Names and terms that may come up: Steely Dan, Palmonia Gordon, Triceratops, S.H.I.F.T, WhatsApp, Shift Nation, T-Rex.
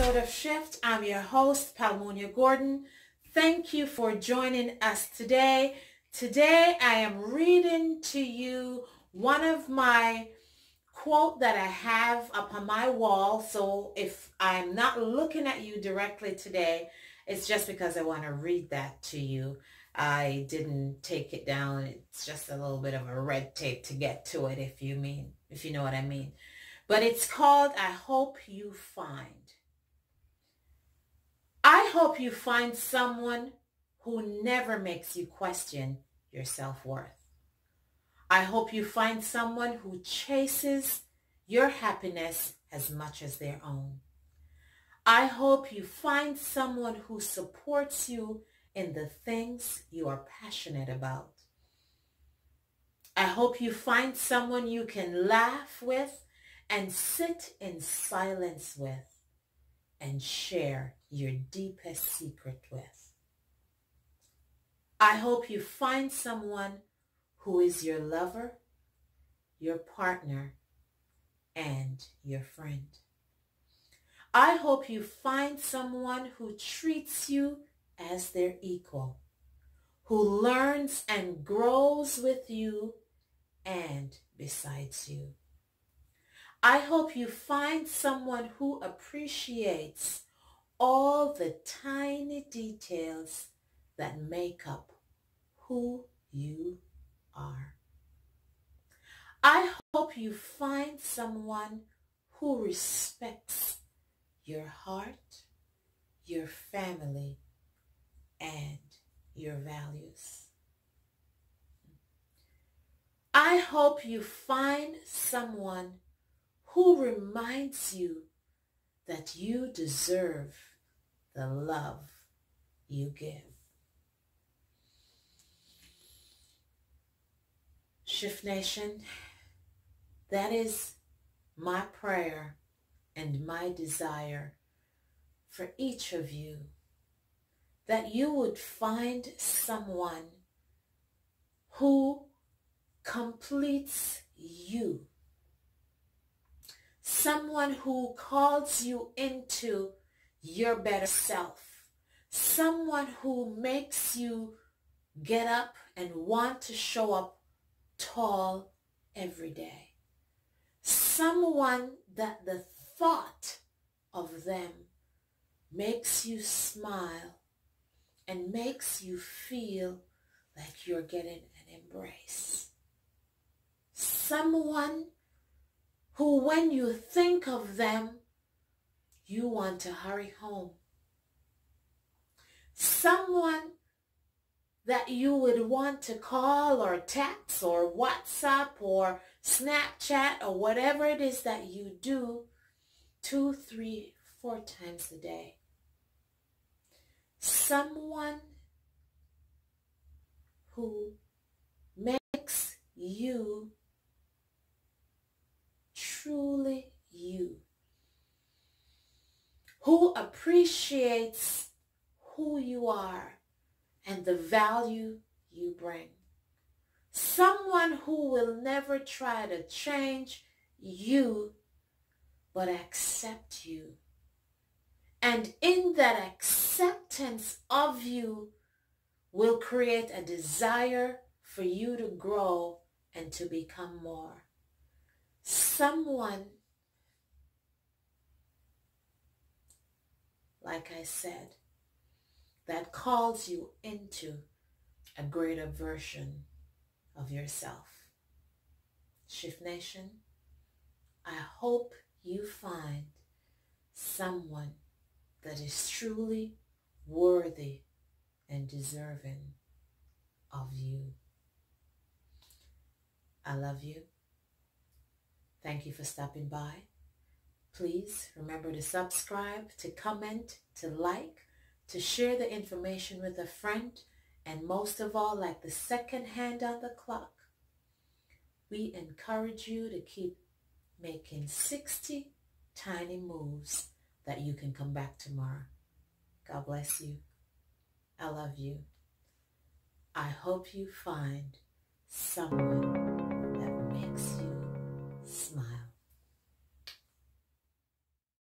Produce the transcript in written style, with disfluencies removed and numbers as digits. episode of Shift. I'm your host, Palmonia Gordon. Thank you for joining us today. Today I am reading to you one of my quote that I have up on my wall. So if I'm not looking at you directly today, it's just because I want to read that to you. I didn't take it down. It's just a little bit of a red tape to get to it, if you know what I mean. But it's called, I hope you find. I hope you find someone who never makes you question your self-worth. I hope you find someone who chases your happiness as much as their own. I hope you find someone who supports you in the things you are passionate about. I hope you find someone you can laugh with and sit in silence with and share your deepest secret with. I hope you find someone who is your lover, your partner, and your friend. I hope you find someone who treats you as their equal, who learns and grows with you and besides you. I hope you find someone who appreciates all the tiny details that make up who you are. I hope you find someone who respects your heart, your family, and your values. I hope you find someone who reminds you that you deserve the love you give. Shift Nation, that is my prayer and my desire for each of you, that you would find someone who completes you, someone who calls you into your better self, someone who makes you get up and want to show up tall every day, someone that the thought of them makes you smile and makes you feel like you're getting an embrace. Someone who, when you think of them, you want to hurry home. Someone that you would want to call or text or WhatsApp or Snapchat or whatever it is that you do 2, 3, 4 times a day. Someone who makes you truly you, who appreciates who you are and the value you bring. Someone who will never try to change you, but accept you. And in that acceptance of you will create a desire for you to grow and to become more. Someone, like I said, that calls you into a greater version of yourself. Shift Nation, I hope you find someone that is truly worthy and deserving of you. I love you. Thank you for stopping by. Please remember to subscribe, to comment, to like, to share the information with a friend, and most of all, like the second hand on the clock, we encourage you to keep making 60 tiny moves that you can come back tomorrow. God bless you. I love you. I hope you find someone